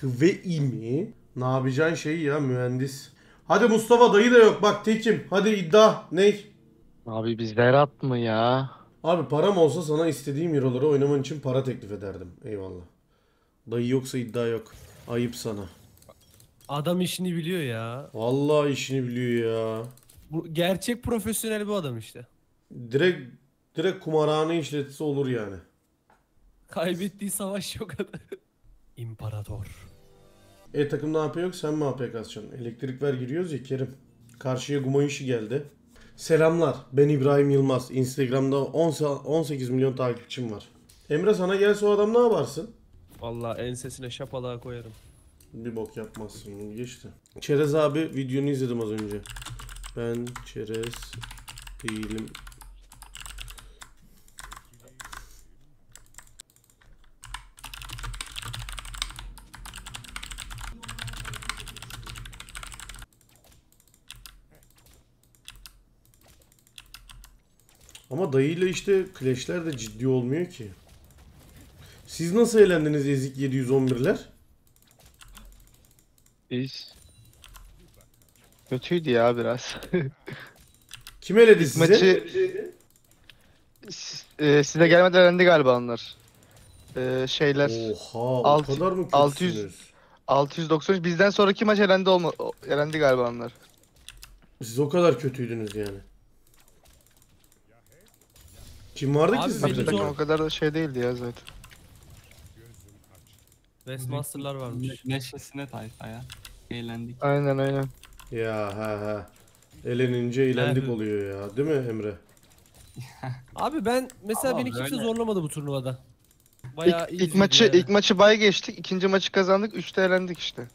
Hıveymi? Ne yapacağın şeyi ya mühendis. Hadi Mustafa dayı da yok bak tekim. Hadi iddia. Ney? Abi biz Berat mı ya? Abi param olsa sana istediğim euroları oynaman için para teklif ederdim. Eyvallah. Dayı yoksa iddia yok. Ayıp sana. Adam işini biliyor ya. Vallahi işini biliyor ya. Bu, gerçek profesyonel bu adam işte. Direkt kumarhane işletisi olur yani. Kaybettiği savaş yok adam. İmparator. Takım ne yapıyor yok sen mi APK'sın? Elektrik ver giriyoruz ya Kerim. Karşıya guma işi geldi. Selamlar ben İbrahim Yılmaz. Instagram'da 18 milyon takipçim var. Emre sana gelse o adam ne yaparsın? Vallahi ensesine şapalığa koyarım. Bir bok yapmazsın geçti. Çerez abi videonu izledim az önce. Ben çerez değilim. Ama dayıyla işte clash'ler de ciddi olmuyor ki. Siz nasıl eğlendiniz ezik 711'ler? Biz kötüydü ya biraz. Kim eledi size? Maçı size gelmeden elendi galiba onlar. Şeyler. Oha, o kadar mı kötüsünüz? 693 bizden sonraki maç elendi galiba onlar. Siz o kadar kötüydünüz yani. Kim vardı abi ki sizde? O kadar da şey değildi ya zaten. Westmaster'lar varmış. Neşesine tayfa ya. Eğlendik. Aynen. Ya ha. Elenince eğlendik abi. Oluyor ya. Değil mi Emre? Abi ben mesela beni kimse zorlamadı bu turnuvada. Bayağı ilk maçı bay geçtik. İkinci maçı kazandık. Üçte eğlendik işte.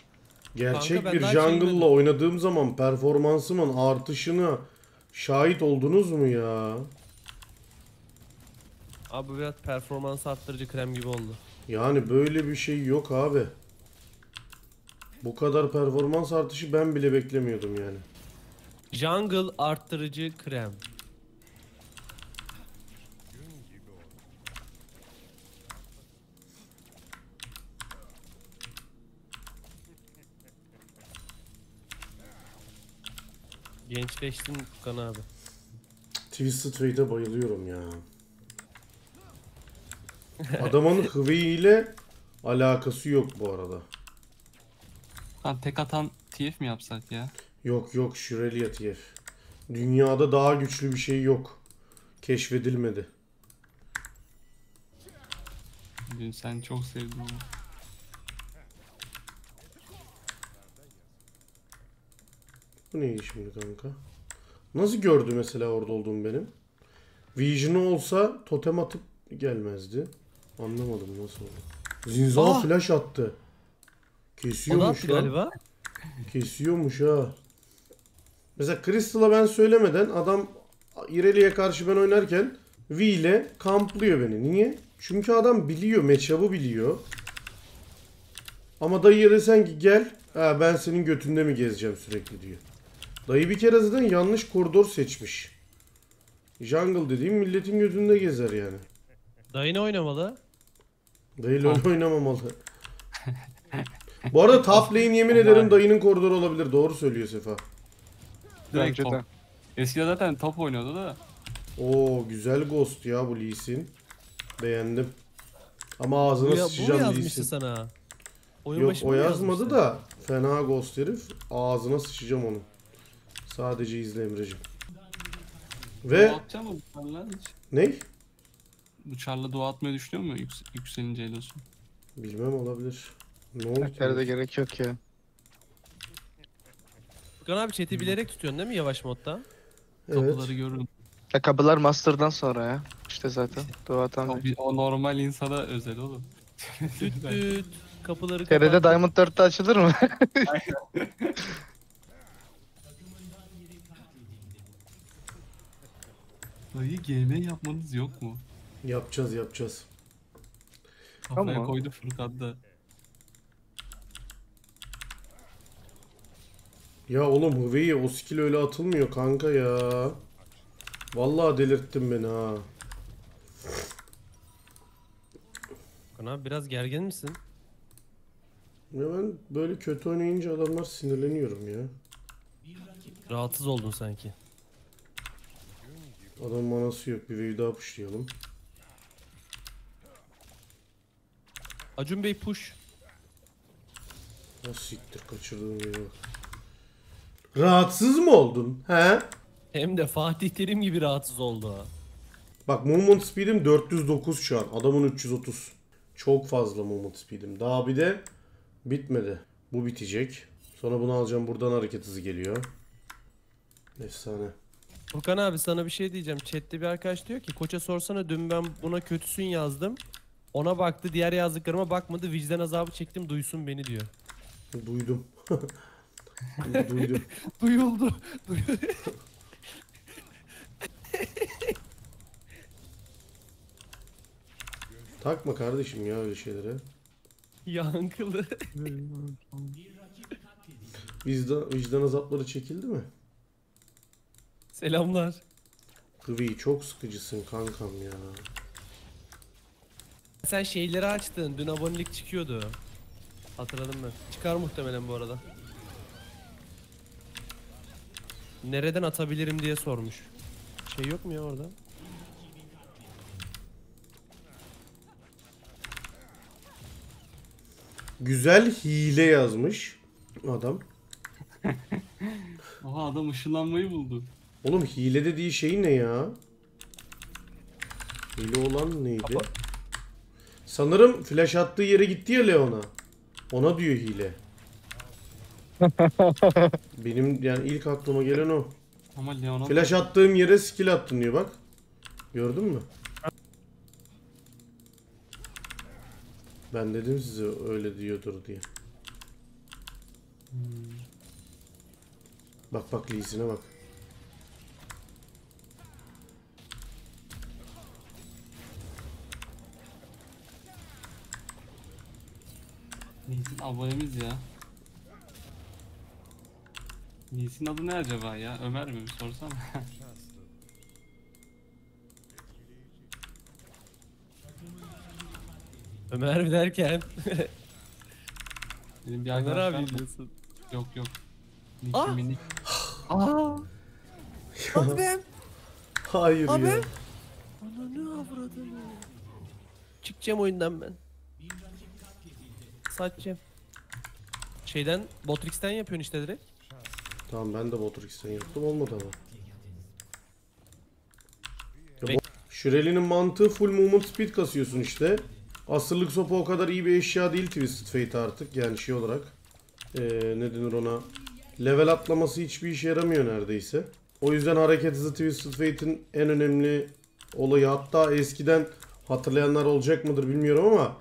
Gerçek kanka, bir jungle'la oynadığım zaman performansımın artışına şahit oldunuz mu ya? Abi biraz performans arttırıcı krem gibi oldu. Yani böyle bir şey yok abi. Bu kadar performans artışı ben bile beklemiyordum yani. Jungle arttırıcı krem. Gençleştin Furkan abi. Twisted Fate'e bayılıyorum ya. Adamın Hıvey ile alakası yok bu arada. Lan tek atan TF mi yapsak ya? Yok Şirelia TF. Dünyada daha güçlü bir şey yok. Keşfedilmedi. Dün sen çok sevdin onu. Bu neydi şimdi kanka? Nasıl gördü mesela orada olduğum benim? Vision'ı olsa totem atıp gelmezdi. Anlamadım nasıl oldu. Zinzala flash attı. Kesiyormuş lan. Galiba. Kesiyormuş ha. Mesela Crystal'a ben söylemeden adam İrelia'ya karşı ben oynarken V ile kamplıyor beni. Niye? Çünkü adam biliyor. Matchup'ı biliyor. Ama dayıya desen ki gel. Ha, ben senin götünde mi gezeceğim sürekli diyor. Dayı bir kere zaten yanlış koridor seçmiş. Jungle dediğim milletin götünde gezer yani. Dayı ne oynamalı? Dayı LoL oynamamalı. Bu arada top lane yemin ederim dayının koridoru olabilir. Doğru söylüyor Sefa. Direkt top. Eskiden zaten top oynuyordu da. Oo güzel ghost ya bu Lee Sin. Beğendim. Ama ağzına sıçacağım Lee Sin. Sana. Yok o yazmadı da fena ghost herif. Ağzına sıçacağım onu. Sadece izle Emre'cim. Ve... Ney? Bu Charles'a dua atmayı düşünüyor mu yükselince Elos'u? Bilmem olabilir. Ne oldu? Herkese gerek yok ya. Furkan abi chat'i bilerek tutuyorsun değil mi yavaş modda? Evet. Kapıları görürüm. Ya kapılar master'dan sonra ya. İşte zaten dua atamıyor. O normal insana özel oğlum. Kapıları kapat. TR'de Diamond 4'te açılır mı? Dayı GM yapmanız yok mu? Yapacağız. Kafaya tamam. Koydu Furkan da. Ya oğlum Hıvey'e o skill öyle atılmıyor kanka ya. Vallahi delirttin beni ha. Furkan abi biraz gergin misin? Ya ben böyle kötü oynayınca adamlar sinirleniyorum ya. Rahatsız oldun sanki. Adam manası yok, bir veyü daha pushlayalım. Acun Bey push. Nasıl siktir, kaçırdım ya. Rahatsız mı oldun he? Hem de Fatih Terim gibi rahatsız oldu ha. Bak movement speed'im 409 şu an. Adamın 330. Çok fazla movement speed'im. Daha bir de bitmedi. Bu bitecek. Sonra bunu alacağım. Buradan hareket hızı geliyor. Efsane. Furkan abi sana bir şey diyeceğim. Chat'te bir arkadaş diyor ki koça sorsana, dün ben buna kötüsün yazdım. Ona baktı, diğer yazdıklarıma bakmadı. Vicdan azabı çektim, duysun beni diyor. Duydum. Duydum. Duyuldu. Takma kardeşim ya öyle şeylere. Yankılı. Vicdan azapları çekildi mi? Selamlar. Kıvi çok sıkıcısın kankam ya. Sen şeyleri açtın. Dün abonelik çıkıyordu. Hatırladım ben. Çıkar muhtemelen bu arada. Nereden atabilirim diye sormuş. Şey yok mu ya orada? Güzel hile yazmış adam. Aha adam ışınlanmayı buldu. Oğlum hile dediği şey ne ya? Hile olan neydi? Kapa. Sanırım flash attığı yere gitti ya Leon'a. Ona diyor hile. Benim yani ilk aklıma gelen o. Ama Leon'a flash attığım yere skill attın diyor bak. Gördün mü? Ben dedim size öyle diyordur diye. Bak bak Lee'sine bak. Lee'sin abonemiz ya. Lee'sin adı ne acaba ya? Ömer mi? Bir sorsana. Ömer mi derken? Benim bir Ömer abi biliyorsun. Yok yok. Minik. Aaa! Abim! Hayır abi. Ya. Ananı avradını. Çıkacağım oyundan ben. Saçacağım. Şeyden, Botrix'ten yapıyorsun işte direkt. Tamam ben de Botrix'ten yaptım, olmadı ama. Şüreli'nin mantığı full movement speed kasıyorsun işte. Asırlık sopa o kadar iyi bir eşya değil Twisted Fate artık yani şey olarak. Ne denir ona? Level atlaması hiçbir işe yaramıyor neredeyse. O yüzden hareket hızı Twisted Fate'in en önemli olayı. Hatta eskiden hatırlayanlar olacak mıdır bilmiyorum ama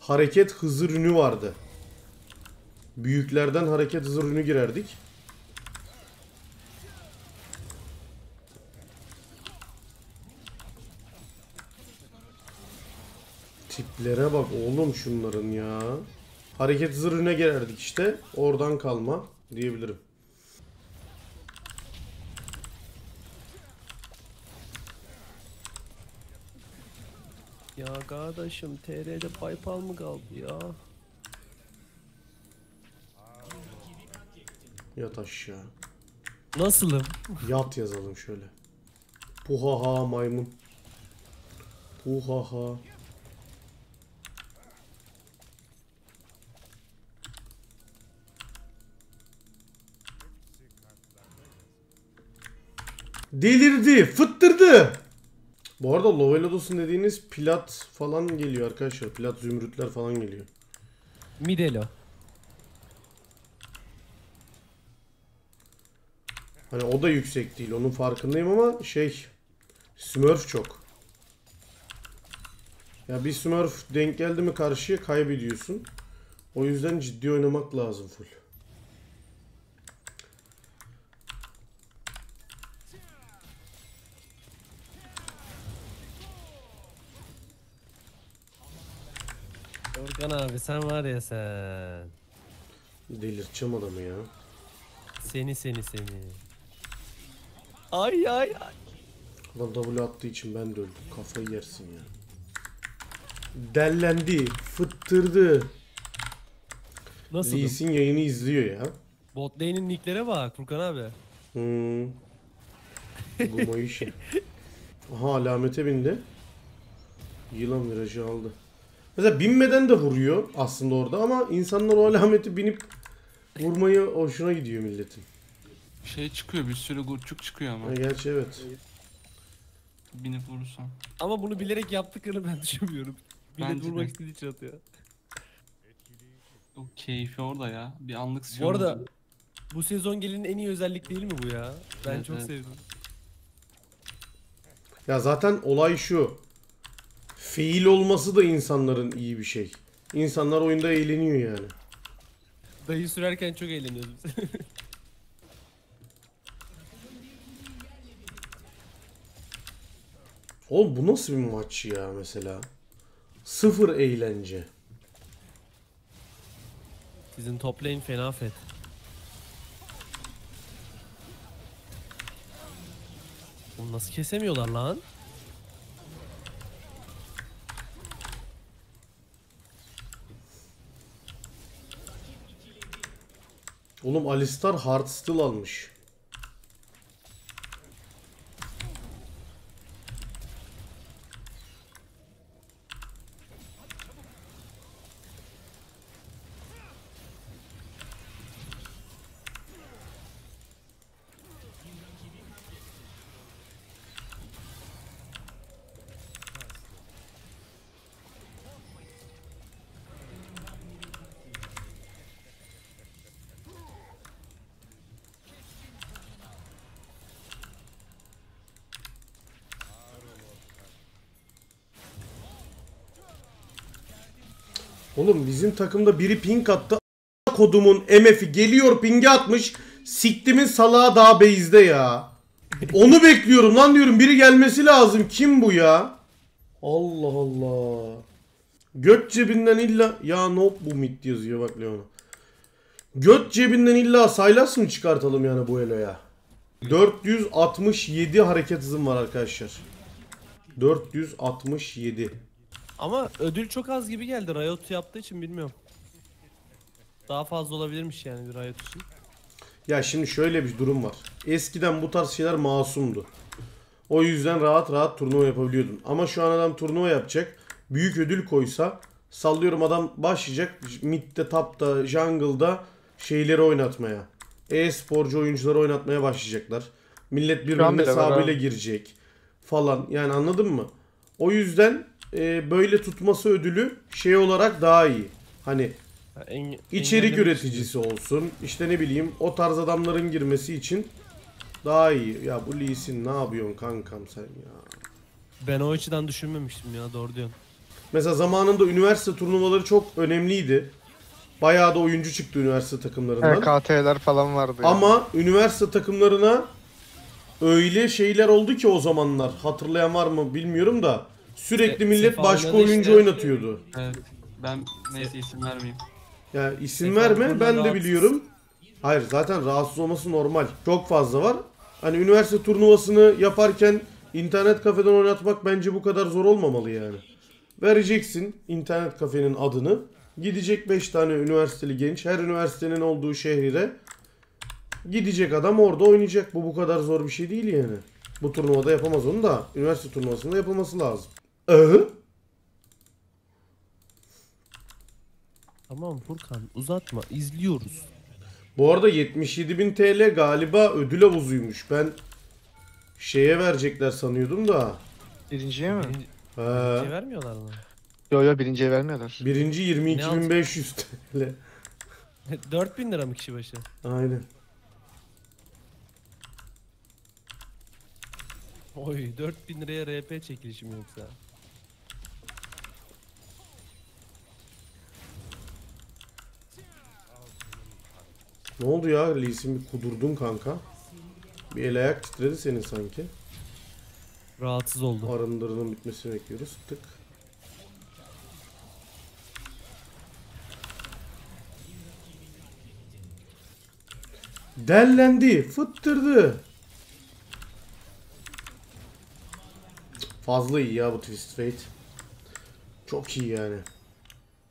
hareket hızı rünü vardı. Büyüklerden hareket hızı rünü girerdik. Tiplere bak oğlum şunların ya. Hareket zırhına girerdik işte. Oradan kalma diyebilirim. Ya kardeşim TR'de PayPal mı kaldı ya? Yat aşağı. Nasılım? Yat yazalım şöyle. Puhaha maymun. Puhaha. Delirdi, fıttırdı. Bu arada Lovelodos'un dediğiniz plat falan geliyor arkadaşlar. Plat zümrütler falan geliyor. Midelo. Hani o da yüksek değil. Onun farkındayım ama şey. Smurf çok. Ya bir Smurf denk geldi mi karşıya kaybediyorsun. O yüzden ciddi oynamak lazım full. Furkan abi sen var ya sen. Delirteceğim adamı ya. Seni. Ay. Adam W attığı için ben de öldüm. Kafayı yersin ya. dellendi, fıttırdı. Nasıl? Lee Sin yayını izliyor ya. Bot lane'in nicklere bak Furkan abi. Bu moyu şey. Aha alamete bindi. Yılan virajı aldı. Mesela binmeden de vuruyor aslında orada ama insanlar o alameti binip vurmayı hoşuna gidiyor milletin. Şey çıkıyor, bir sürü gurçuk çıkıyor ama. Ha, gerçi evet. Binip vurursam. Ama bunu bilerek yaptıklarını ben düşünmüyorum. Bilet vurmak istediği için atıyor. O keyfi orada ya. Bir anlık siyon. Bu arada bu sezon gelinin en iyi özellik değil mi bu ya? Ben evet, çok sevdim. Ya zaten olay şu. Fiil olması da insanların iyi bir şey. İnsanlar oyunda eğleniyor yani. Dayı sürerken çok eğleniyoruz biz. Oğlum bu nasıl bir maç ya mesela? Sıfır eğlence. Sizin toplayın fena fet. Oğlum nasıl kesemiyorlar lan? Oğlum Alistar Heartsteel almış. Oğlum bizim takımda biri ping attı. Kodumun MF'i geliyor, ping'e atmış. Siktimin salağı daha base'de ya. Onu bekliyorum lan, diyorum biri gelmesi lazım. Kim bu ya? Allah Allah. Göt cebinden illa ya nope bu mid yazıyor bak Leona. Göt cebinden illa Sylas mı çıkartalım yani bu eloya? 467 hareket hızım var arkadaşlar. 467. Ama ödül çok az gibi geldi. Riot yaptığı için bilmiyorum. Daha fazla olabilirmiş yani bir Riot için. Ya şimdi şöyle bir durum var. Eskiden bu tarz şeyler masumdu. O yüzden rahat rahat turnuva yapabiliyordun. Ama şu an adam turnuva yapacak. Büyük ödül koysa, sallıyorum adam başlayacak mid'de, tap'ta, jungle'da şeyleri oynatmaya. E-sporcu oyuncuları oynatmaya başlayacaklar. Millet birbirinin hesabıyla girecek falan. Yani anladın mı? O yüzden böyle tutması ödülü şey olarak daha iyi. Hani içerik üreticisi olsun, işte ne bileyim o tarz adamların girmesi için daha iyi. Ya bu Lee Sin ne yapıyorsun kankam sen ya? Ben o açıdan düşünmemiştim ya, doğru diyorsun. Mesela zamanında üniversite turnuvaları çok önemliydi. Bayağı da oyuncu çıktı üniversite takımlarından. KT'ler falan vardı. Ama üniversite takımlarına öyle şeyler oldu ki o zamanlar, hatırlayan var mı bilmiyorum da. Sürekli millet başka oyuncu işte oynatıyordu. Evet. Ben neyse isim vermeyeyim. Ya isim verme, ben de biliyorum. Hayır zaten rahatsız olması normal. Çok fazla var. Hani üniversite turnuvasını yaparken internet kafeden oynatmak bence bu kadar zor olmamalı yani. Vereceksin internet kafenin adını. Gidecek 5 tane üniversiteli genç her üniversitenin olduğu şehre. Gidecek adam orada oynayacak. Bu kadar zor bir şey değil yani. Bu turnuvada yapamaz onu da. Üniversite turnuvasında yapılması lazım. Tamam Furkan uzatma, izliyoruz. Bu arada 77.000 TL galiba ödül havuzuymuş. Ben şeye verecekler sanıyordum da. Birinciye mi? Birinciye vermiyorlar mı? Yo birinciye vermiyorlar. Birinci 22.500 TL. 4.000 lira mı kişi başı? Aynen. Oy 4.000 liraya RP çekilişim yoksa. Ne oldu ya Lee Sin, bir kudurdun kanka. Bir el ayak titredi senin sanki. Rahatsız oldu. Arındırının bitmesini bekliyoruz. Tık. Dellendi, fıttırdı. Fazla iyi ya bu Twisted Fate. Çok iyi yani.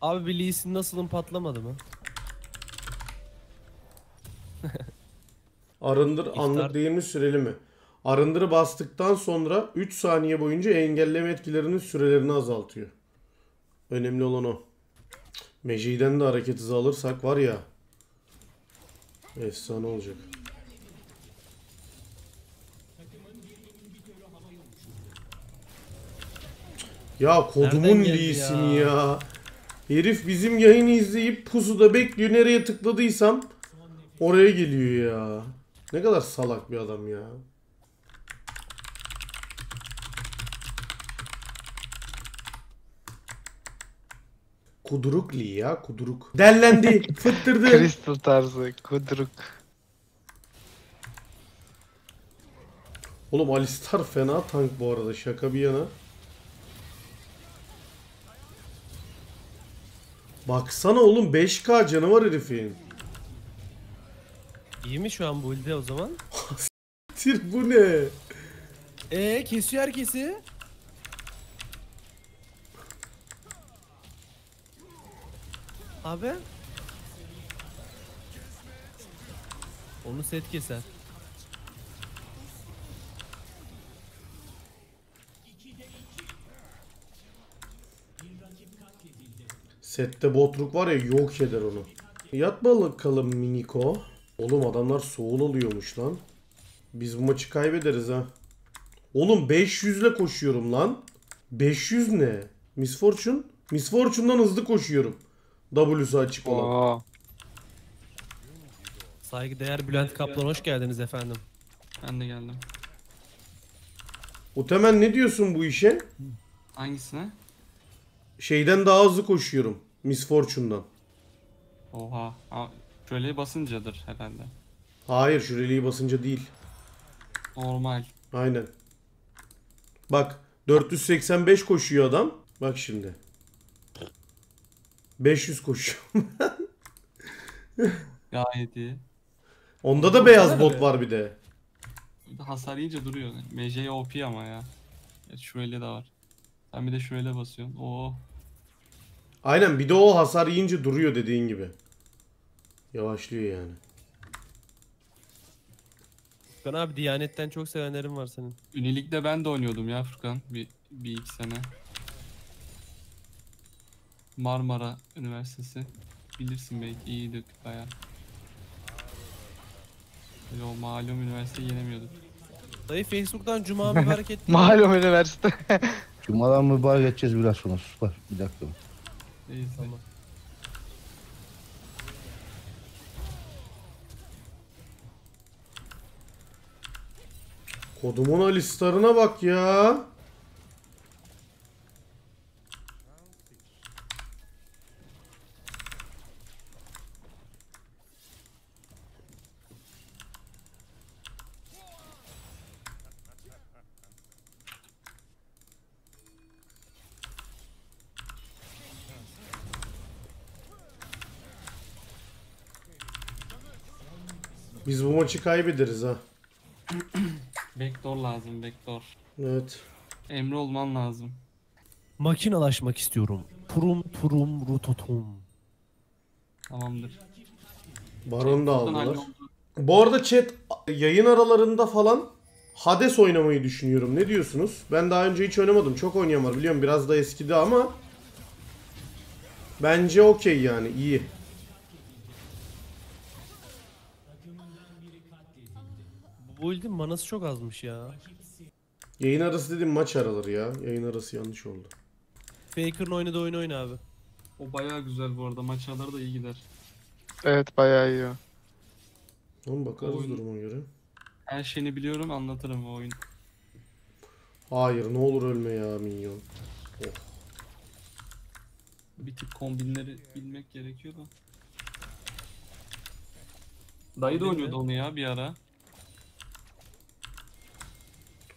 Abi bir Lee'sin nasılın patlamadı mı? Arındır anlık değil mi süreli mi? Arındırı bastıktan sonra 3 saniye boyunca engelleme etkilerinin sürelerini azaltıyor. Önemli olan o. Meci'den de hareket hızı alırsak var ya. Efsane olacak. Ya kodumun değilsin ya. Herif bizim yayını izleyip pusuda bekliyor. Nereye tıkladıysam oraya geliyor ya. Ne kadar salak bir adam ya. Kudurukli ya, kuduruk. Dellendi, fıttırdı. Crystal tarzı, kuduruk. Oğlum Alistar fena tank bu arada, şaka bir yana. Baksana oğlum 5K canı var herifin. İyi mi şu an bu ilde o zaman? S**tir bu ne? Kesiyor herkesi. Abi. Onu set keser. Sette botluk var ya, yok eder onu. Yat bakalım Miniko. Oğlum adamlar soğul oluyormuş lan. Biz bu maçı kaybederiz ha. Oğlum 500'le koşuyorum lan. 500 ne? Miss Fortune? Miss Fortune'dan hızlı koşuyorum. W'su açık olan. Saygıdeğer Bülent Kaplan, hoş geldiniz efendim. Ben de geldim. Utemen ne diyorsun bu işe? Hangisine? Şeyden daha hızlı koşuyorum. Miss Fortune'dan. Oha. Şureliği basıncadır herhalde. Hayır, şureliği basınca değil. Normal. Aynen. Bak 485 koşuyor adam. Bak şimdi. 500 koşuyorum. Gayet iyi. Onda da beyaz bot var bir de. Hasar yiyince duruyor. MJ OP ama ya. Şureli de var. Sen bir de şureli basıyorsun. Oo. Aynen, bir de o hasar yiyince duruyor dediğin gibi. Yavaşlıyor yani. Furkan abi, Diyanet'ten çok sevenlerim var senin. Ünilik'te ben de oynuyordum ya Furkan. Bir iki sene. Marmara Üniversitesi. Bilirsin belki, iyiydi bayağı. Böyle o malum üniversiteyi yenemiyorduk. Dayı Facebook'tan Cuma mübarek etti. Malum üniversite. Cuma'dan mübarek edeceğiz biraz sonra. Süper. Bir dakika. İyi tamam. Kodumun Alistar'ına bak ya. Biz bu maçı kaybederiz ha. Backdoor lazım, backdoor. Evet. Emre olman lazım. Makinalaşmak istiyorum. Purum purum rutotum. Tamamdır. Baron da aldılar. Bu arada chat, yayın aralarında falan Hades oynamayı düşünüyorum. Ne diyorsunuz? Ben daha önce hiç oynamadım. Çok oynayan var biliyorum. Biraz da eskidi ama bence okey yani, iyi. Bu ildim manası çok azmış ya. Yayın arası dedim, maç araları ya. Yayın arası yanlış oldu. Faker'ın oynadığı oyunu oyna abi. O bayağı güzel bu arada. Maç araları da iyi gider. Evet bayağı iyi. Tamam, bakarız oyun... duruma göre. Her şeyini biliyorum, anlatırım o oyun. Hayır, ne olur ölme ya minyon. Oh. Bir tık kombinleri bilmek gerekiyor da. Dayı da oynuyordu onu ya bir ara.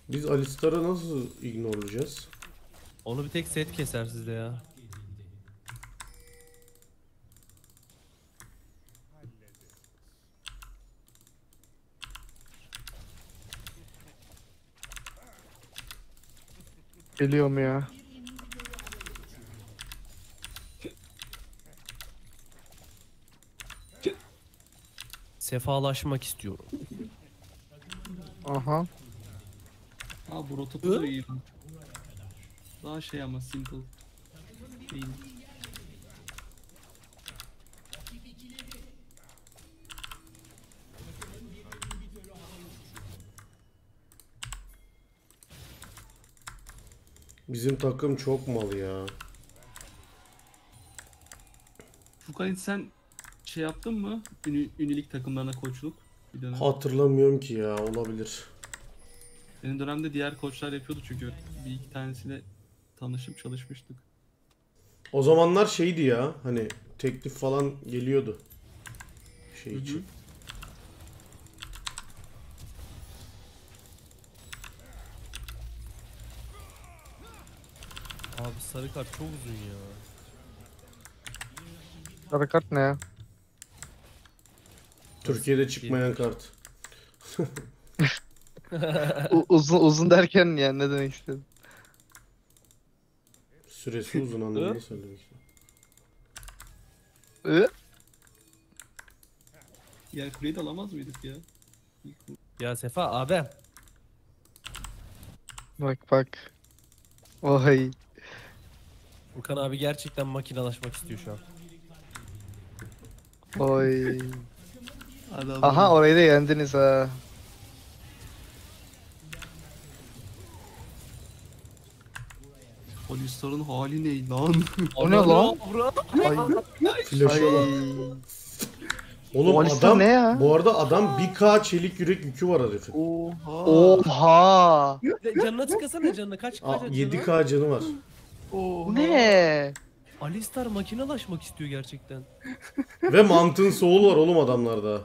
Biz Alistar'ı nasıl ignorlayacağız? Onu bir tek set keser sizde ya. Geliyor mu ya? Sefalaşmak istiyorum. Aha. Aa, bu rototu da iyi. Daha şey ama simple değil. Bizim takım çok mal ya. Furkan, sen şey yaptın mı? Ünilik takımlarına koçluk bir dönem. Hatırlamıyorum ki ya, olabilir. Benim dönemde diğer koçlar yapıyordu çünkü bir iki tanesiyle tanışıp çalışmıştık. O zamanlar şeydi ya, hani teklif falan geliyordu. Şey için. Hı hı. Abi sarı kart çok uzun ya. Sarı kart ne ya? Türkiye'de çıkmayan kart. uzun derken yani ne demek istedim? Süresi uzun anlamında söylemek istedim. Ya kuleyi de alamaz mıydık ya? Ya Sefa abi. Bak. Oy. Furkan abi gerçekten makinalaşmak istiyor şu an. Oy. Aha, orayı da yendiniz ha. Polislerin hali ne lan? O ne lan? Flaşa bak. Oğlum adam, ne ya? Bu arada adam 1K çelik yürek yükü var herifin. Oha. Canına tıkasana, canına kaç 7K canı var. Oha. Ne? Alistar makinalaşmak istiyor gerçekten. Ve mantığın soğulu var oğlum adamlarda.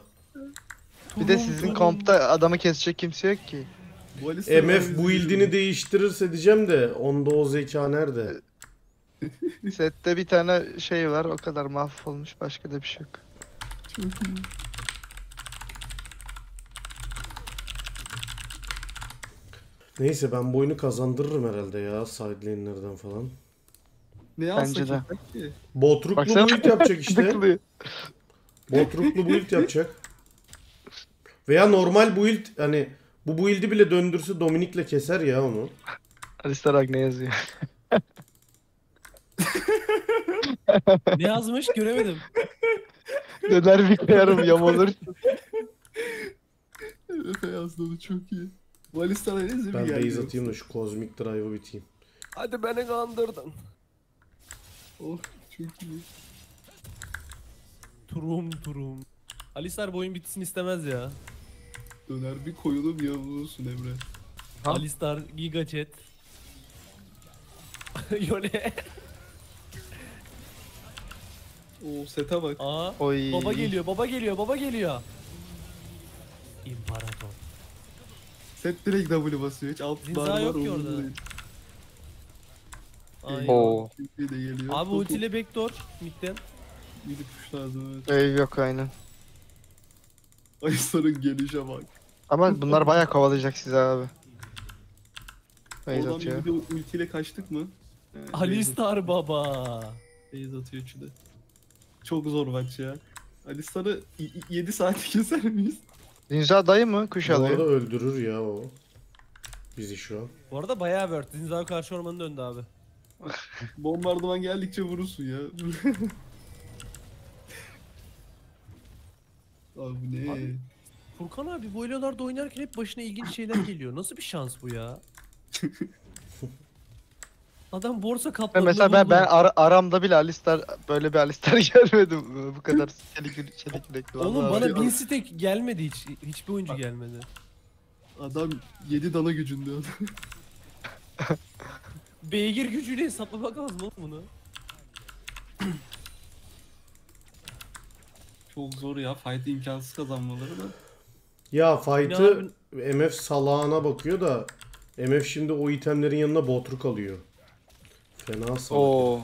Bir de sizin kampta adamı kesecek kimse yok ki. Bu MF build'ini değiştirirse diyeceğim de onda o zeka nerede? Sette bir tane şey var, o kadar mahvolmuş, başka da bir şey yok. Neyse, ben bu oyunu kazandırırım herhalde ya sidelane'lerden falan. Ne alsak ki? Botruklu build yapacak işte. Botruklu build yapacak. Veya normal build, hani bu build'i bile döndürse Dominik'le keser ya onu. Alistar ne yazıyor? Ne yazmış göremedim. Döner bir kıyarım yam olur. Efe yazdı onu, çok iyi. Bu Alistar'a ne izin mi geldi? Ben base atayım da şu kozmik drive'ı biteyim. Hadi beni kandırdın. Oh, çok iyi. Turum. Alistar bu oyun bitsin istemez ya. Döner bir koyulum ya, bulursun Emre. Alistar giga chat. Yole. Oo, sete bak. Aa, baba geliyor. İmparator. Set direkt W basıyor, hiç alt bar yok ki orada. Oo. Abi ultiyle backdoor midden. Gidip kuş lazım evet. Yok aynen. Alistar'ın gelişe bak. Ama bunlar bayağı kovalayacak sizi abi. Oradan bir de ultiyle kaçtık mı? Alistar baba. Beyz atıyor üçü de. Çok zor bak ya. Alistar'ı 7 saat keser miyiz? Zinza dayı mı kuş alıyor? Bu arada öldürür ya o. Bizi şu an. Bu arada bayağı bird. Zinza karşı ormanın döndü abi. Bombardıman geldikçe vurursun ya. Abi ne? Abi, Furkan abi bu elolarda oynarken hep başına ilginç şeyler geliyor. Nasıl bir şans bu ya? Adam borsa kaplanı. Mesela ben aramda bile Alistar, böyle bir Alistar görmedim. Bu kadar çelik. Oğlum bana 1000 stack gelmedi hiç. Hiçbir oyuncu gelmedi. Adam 7 dana gücünde. Beygir gücüyle hesaplamak lazım oğlum bunu. Çok zor ya, fight'ı imkansız kazanmaları da. Ya fight'ı MF salağına bakıyor da MF şimdi o itemlerin yanına botruk alıyor. Fena salak.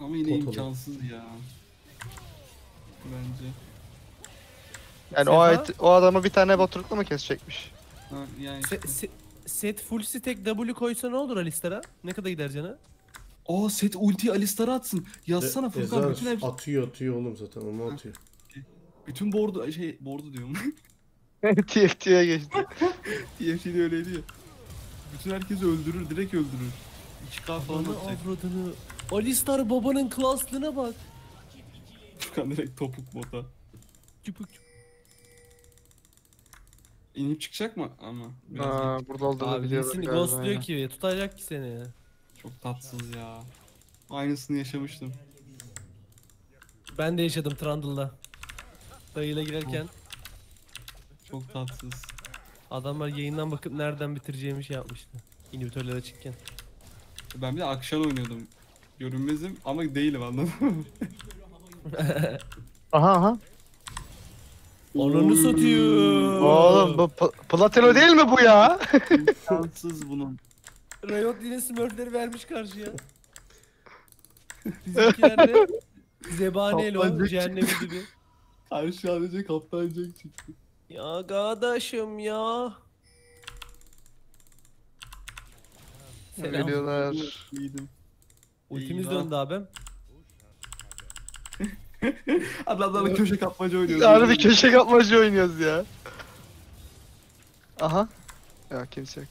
Ama yine imkansız ya. Bence. Yani o adama bir tane botrukla mı kesecekmiş? Ha, yani işte. Set full stack W koysa ne olur Alistar'a? Ne kadar gider canı? Aa, set ulti Alistar'a atsın. Yazsana Furkan, bütün atıyor oğlum zaten, onu atıyor. Bütün board'u şey board'u diyorum. TFT'ye geçti. TFT'de öyleydi ya. Bütün herkesi öldürür, direkt öldürür. 2K falan atacak. Alistar babanın klaslığına bak. Furkan direkt topuk bota. Küpük. İnip çıkacak mı ama? Burada olduğunu biliyorum. Abi ghost diyor ki tutacak ki seni ya. Çok tatsız ya. Aynısını yaşamıştım. Ben de yaşadım Trundle'da. Dayıyla girerken. Çok tatsız. Adamlar yayından bakıp nereden bitireceğimi şey yapmıştı. İnhibitörler açıkken. Ben bir de akşam oynuyordum. Görünmezim ama değilim, anladın mı? Aha aha. Onu satıyor. Oğlum bu Platelo değil mi bu ya? İmkansız bunun. Riot yine smurfleri vermiş karşıya. Bizimkiler de zebaniyle oldu cehennemi gibi. Karşı alacak, kaptanacak çıktı. Ya kardeşim ya. Geliyorlar. Ultimiz döndü abim. Adamlarla köşe kapmaca oynuyoruz. Harbi köşe kapmaca oynuyoruz ya. Aha. Ya kimse yok.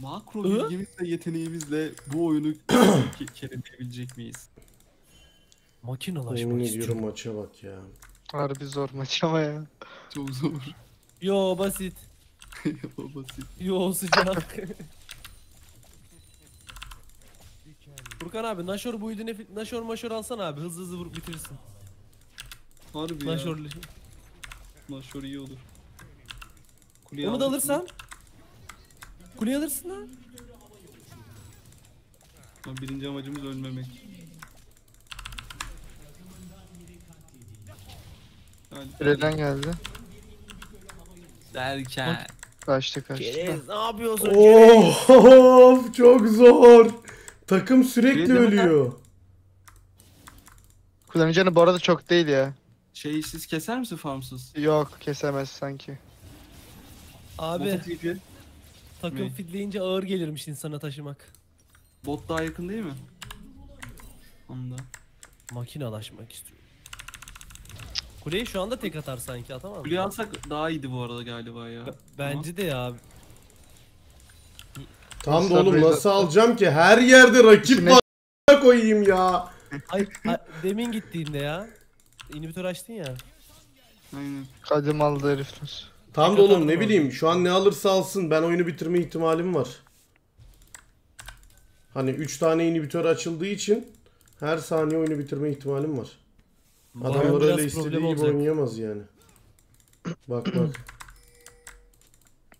Makro bilgimizle, yeteneğimizle bu oyunu kelimeyebilecek miyiz? Makinalaşmak istiyorum. Maça bak ya. Harbi zor maç ama ya. Çok zor. Yo basit. Yo basit. Yo sıcak. Furkan abi Nashor buydu, Nashor maşor alsana abi, hızlı hızlı vurup bitirsin. Harbi Nashor ya. Nashor iyi olur. Kuleyi onu da alırsan. Mı? Kuleyi alırsın ha. Ama birinci amacımız ölmemek. Nereden geldi? Derken. Kaçtı. Kerez ne yapıyorsun? Ohohoho çok zor. Takım sürekli ölüyor. Kullanıcının bu arada çok değil ya. Şey siz keser misin farmsız? Yok kesemez sanki. Abi. Takım fidleyince ağır gelirmiş insana taşımak. Bot daha yakın değil mi? Onda. Makinalaşmak istiyor. Kuleyi şu anda tek atar sanki, atamaz mı? Kuleyi alsak daha iyiydi bu arada galiba ya. Bence de ya. Tam da oğlum nasıl alacağım ki? Her yerde rakip var. Koyayım ya. Ay, demin gittiğinde ya. İnhibitör açtın ya. Aynen. Kadim aldı herifler. Tam da oğlum ne bileyim şu an ne alırsa alsın ben oyunu bitirme ihtimalim var. Hani 3 tane inhibitör açıldığı için her saniye oyunu bitirme ihtimalim var. Adamlar öyle istediği gibi oynayamaz yani. Bak.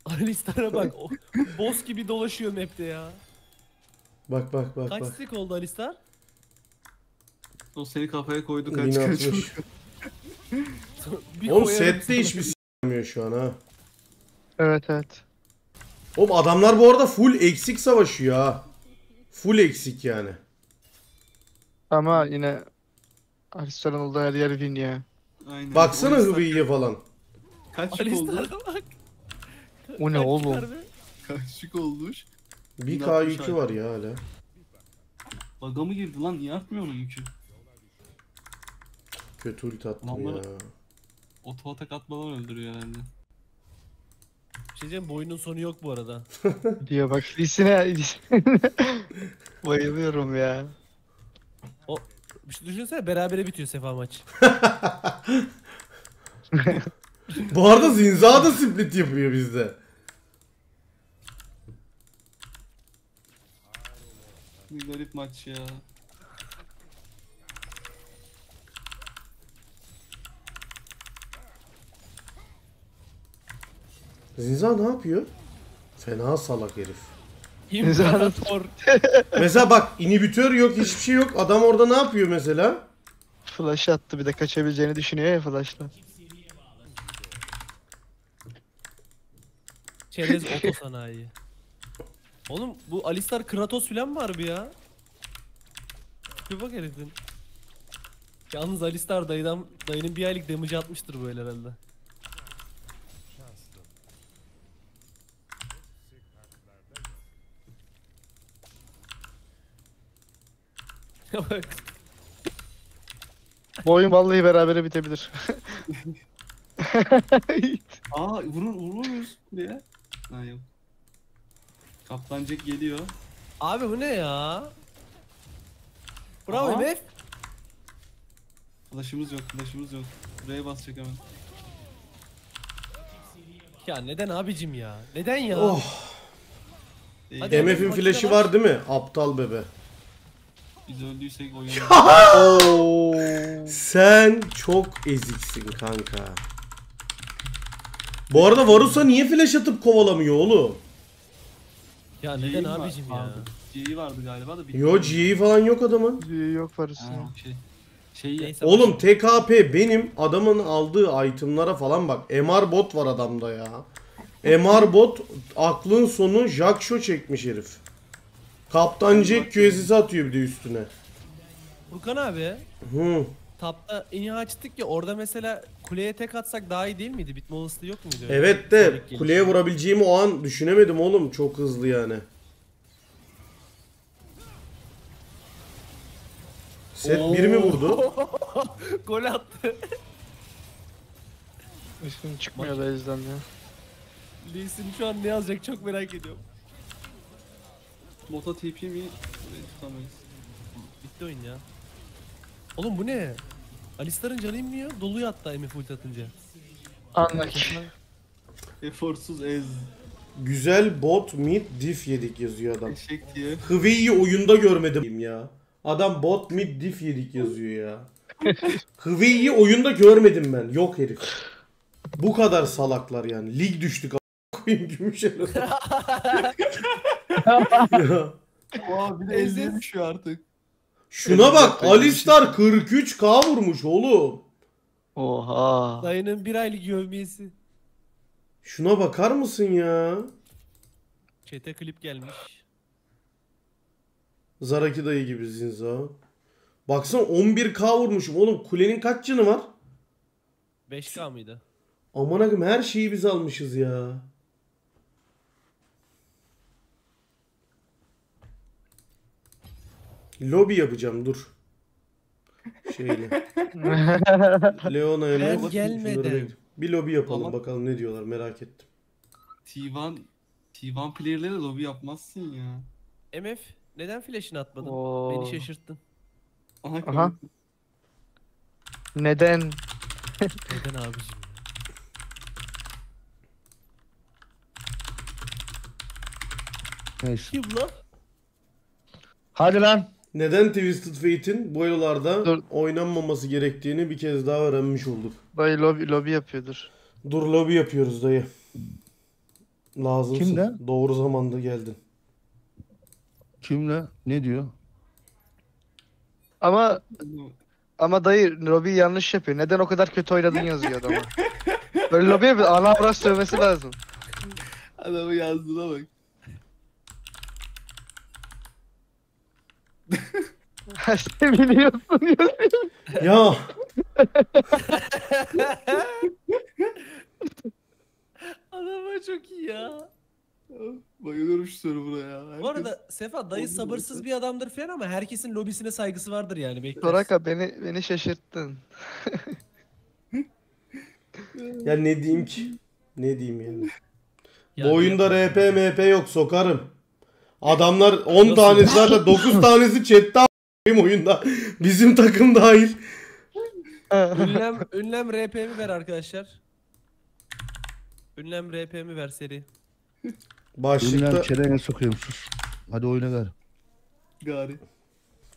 Alistar'a bak, boss gibi dolaşıyor map'te ya. Bak. Kaç stick oldu Alistar? O seni kafaya koydu kaç. Oğlum sette hiçbir s***miyor şu an ha. Evet. Oğlum adamlar bu arada full eksik savaşıyor ha. Full eksik yani. Ama yine Alistar'ın olduğu her yer win ya. Aynen. Baksana Hıbi'ye falan. Kaç oldu? O ne oğlum? Kaçık olmuş. 1K yükü var ya hala. Baga mı girdi lan? Niye atmıyor mu yükü? Kötü ulti attım ya. Oto atak atmadan öldürüyor herhalde. Bir şey diyeceğim, boyunun sonu yok bu arada. Diyor bak lisine. Bayılıyorum ya. O, düşünsene berabere bitiyor Sefa maç. Bu arada Zinza da split yapıyor bizde. Bir garip maç ya. Zinza ne yapıyor? Fena salak herif. İmparator. Mesela bak inhibitör yok, hiçbir şey yok. Adam orada ne yapıyor mesela? Flash attı, bir de kaçabileceğini düşünüyor ya flash'la. Çerez otosanayi. Oğlum bu Alistar Kratos filan var bir ya. Bir bak herifin. Yalnız Alistar dayının bir aylık damage atmıştır böyle herhalde. Bak. Bu oyun vallahi berabere bitebilir. Aa vururuz buraya. Ha yok. Kaplancık geliyor. Abi bu ne ya? Bravo Emef. Flash'ımız yok. Buraya basacak hemen. Ya neden abicim ya? Neden ya? Oh. Emef'in flash'ı var değil mi? Aptal bebe. Biz öldüysek oyunu. Sen çok eziksin kanka. Bu arada Varus'a niye flash atıp kovalamıyor oğlum? Ya neden abicim ya? C'yi vardı galiba da. Yo C'yi falan yok adamın. C'yi yok Varus'un. Oğlum TKP benim adamın aldığı itemlara falan bak. MR bot var adamda ya. MR bot aklın sonu Jackshow çekmiş herif. Kaptan Jack QS'si atıyor bir de üstüne. Furkan abi. Hı. Tapta ini açtık ya, orada mesela kuleye tek atsak daha iyi değil miydi? Bitme olasılığı yok muydu? Evet de kuleye vurabileceğimi o an düşünemedim oğlum, çok hızlı yani. Set biri mi vurdu? Gol attı. Üstüm çıkmıyor da izlen ya. Lee'sin şu an ne yazacak çok merak ediyorum. Bota TP mi? Tutamayız. Bitti oyun ya. Oğlum bu ne? Alistar'ın canı inmiyor, doluyor hatta MF ult atınca. Anlaki. Eforsuz ez. Güzel bot mid diff yedik yazıyor adam. Eşek diye. Hıveyi oyunda görmedim ya. Adam bot mid diff yedik yazıyor ya. Hıveyi oyunda görmedim ben. Yok herif. Bu kadar salaklar yani. Lig düştük a**a koyayım Gümüşel'e. Oha bir de ezdi şu artık. Şuna bak, Alistar 43k vurmuş oğlum. Oha. Dayının bir aylık yövmiyesi. Şuna bakar mısın ya? Çete klip gelmiş. Zaraki dayı gibi zinza. Baksana 11k vurmuşum oğlum, kulenin kaç canı var? 5k mıydı? Aman akım, her şeyi biz almışız ya. Lobi yapacağım dur. Şeyle. Leona'ya ne gelmedi. Bir lobi yapalım bakalım ne diyorlar, merak ettim. T1 player'lere lobi yapmazsın ya. MF neden flash'ini atmadın? Oo. Beni şaşırttın. Aha. Neden? Neden abiciğim? Neyse. Kim lan? Hadi lan. Neden Twisted Fate'in bu yıllarda oynanmaması gerektiğini bir kez daha öğrenmiş olduk. Dayı lobi yapıyordur. Dur lobi yapıyoruz dayı. Lazımsın. Kimle? Doğru zamanda geldin. Kimle? Ne diyor? Ama dayı lobi yanlış yapıyor. Neden o kadar kötü oynadın yazıyor adama. Böyle lobi yapıyor. Ana bırak sövmesi lazım. Adamı yazdığına bak. Her şeyi biliyorsun ya. Adama çok iyi ya. Bayılıyorum şu soru buraya ya. Herkes... Bu arada Sefa dayı sabırsız bir adamdır falan ama herkesin lobisine saygısı vardır yani. Beklersin. Soraka beni şaşırttın. Ya ne diyeyim ki? Ne diyeyim yani? Ya bu oyunda RP MP yok, sokarım. Adamlar 10 tanesi zaten 9 tanesi chatte oyunda. Bizim takım dahil. Ünlem RP'mi ver arkadaşlar. Ünlem RP'mi ver seri. Başlıkta... Ünlem çelene sokuyorum sus. Hadi oyuna ver. Gari.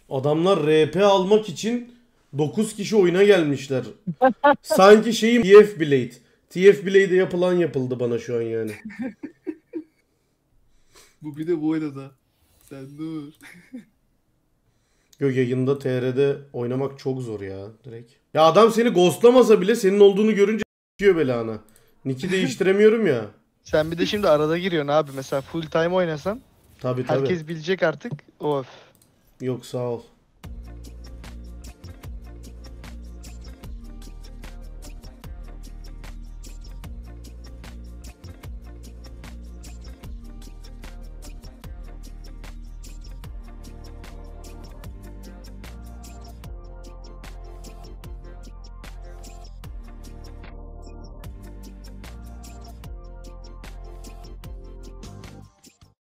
Adamlar RP almak için 9 kişi oyuna gelmişler. Sanki şeyim TF Blade. TF Blade'e yapılan yapıldı bana şu an yani. Bu bir de bu oyunda. Sen dur. Yok yayında TR'de oynamak çok zor ya direkt. Ya adam seni ghostlamasa bile senin olduğunu görünce diyor belana. Nick'i değiştiremiyorum ya. Sen bir de şimdi arada giriyorsun abi, mesela full time oynasan. Tabii. Herkes bilecek artık. Of. Yok sağ ol.